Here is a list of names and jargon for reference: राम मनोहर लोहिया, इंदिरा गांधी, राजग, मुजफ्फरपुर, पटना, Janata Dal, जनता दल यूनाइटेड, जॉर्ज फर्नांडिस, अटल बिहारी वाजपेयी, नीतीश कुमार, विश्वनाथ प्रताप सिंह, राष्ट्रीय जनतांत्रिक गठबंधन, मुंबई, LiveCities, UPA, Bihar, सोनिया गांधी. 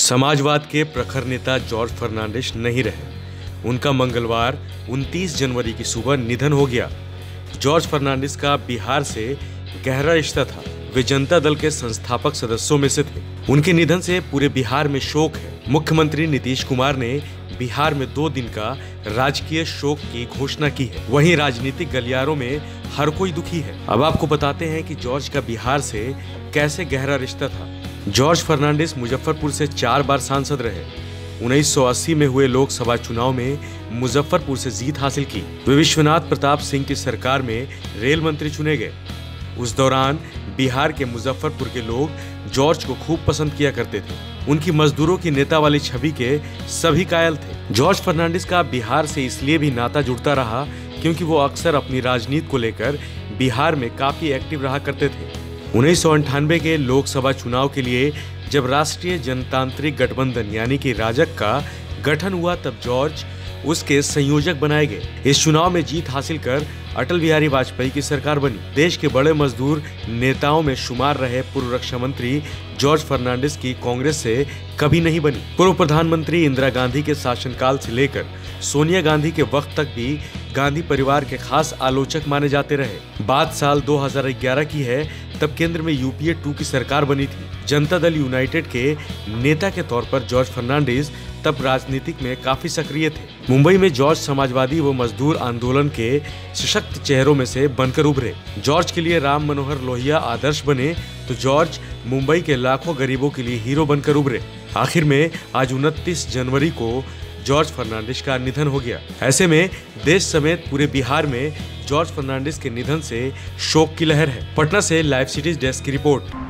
समाजवाद के प्रखर नेता जॉर्ज फर्नांडिस नहीं रहे। उनका मंगलवार 29 जनवरी की सुबह निधन हो गया। जॉर्ज फर्नांडिस का बिहार से गहरा रिश्ता था। वे जनता दल के संस्थापक सदस्यों में से थे। उनके निधन से पूरे बिहार में शोक है। मुख्यमंत्री नीतीश कुमार ने बिहार में 2 दिन का राजकीय शोक की घोषणा की है। वहीं राजनीतिक गलियारों में हर कोई दुखी है। अब आपको बताते हैं कि जॉर्ज का बिहार से कैसे गहरा रिश्ता था। जॉर्ज फर्नांडिस मुजफ्फरपुर से 4 बार सांसद रहे। 1980 में हुए लोकसभा चुनाव में मुजफ्फरपुर से जीत हासिल की। वे विश्वनाथ प्रताप सिंह की सरकार में रेल मंत्री चुने गए। उस दौरान बिहार के मुजफ्फरपुर के लोग जॉर्ज को खूब पसंद किया करते थे। उनकी मजदूरों की नेता वाली छवि के सभी कायल थे। जॉर्ज फर्नांडिस का बिहार से इसलिए भी नाता जुड़ता रहा क्योंकि वो अक्सर अपनी राजनीति को लेकर बिहार में काफी एक्टिव रहा करते थे। 1998 के लोकसभा चुनाव के लिए जब राष्ट्रीय जनतांत्रिक गठबंधन यानी कि राजग का गठन हुआ तब जॉर्ज उसके संयोजक बनाए गए। इस चुनाव में जीत हासिल कर अटल बिहारी वाजपेयी की सरकार बनी। देश के बड़े मजदूर नेताओं में शुमार रहे पूर्व रक्षा मंत्री जॉर्ज फर्नांडिस की कांग्रेस से कभी नहीं बनी। पूर्व प्रधानमंत्री इंदिरा गांधी के शासनकाल से लेकर सोनिया गांधी के वक्त तक भी गांधी परिवार के खास आलोचक माने जाते रहे। बात साल 2011 की है, तब केंद्र में UPA 2 की सरकार बनी थी। जनता दल यूनाइटेड के नेता के तौर पर जॉर्ज फर्नांडिस तब राजनीतिक में काफी सक्रिय थे। मुंबई में जॉर्ज समाजवादी व मजदूर आंदोलन के सशक्त चेहरों में से बनकर उभरे। जॉर्ज के लिए राम मनोहर लोहिया आदर्श बने तो जॉर्ज मुंबई के लाखों गरीबों के लिए हीरो बनकर उभरे। आखिर में आज 29 जनवरी को जॉर्ज फर्नांडिस का निधन हो गया। ऐसे में देश समेत पूरे बिहार में जॉर्ज फर्नांडिस के निधन से शोक की लहर है। पटना से लाइव सिटीज डेस्क की रिपोर्ट।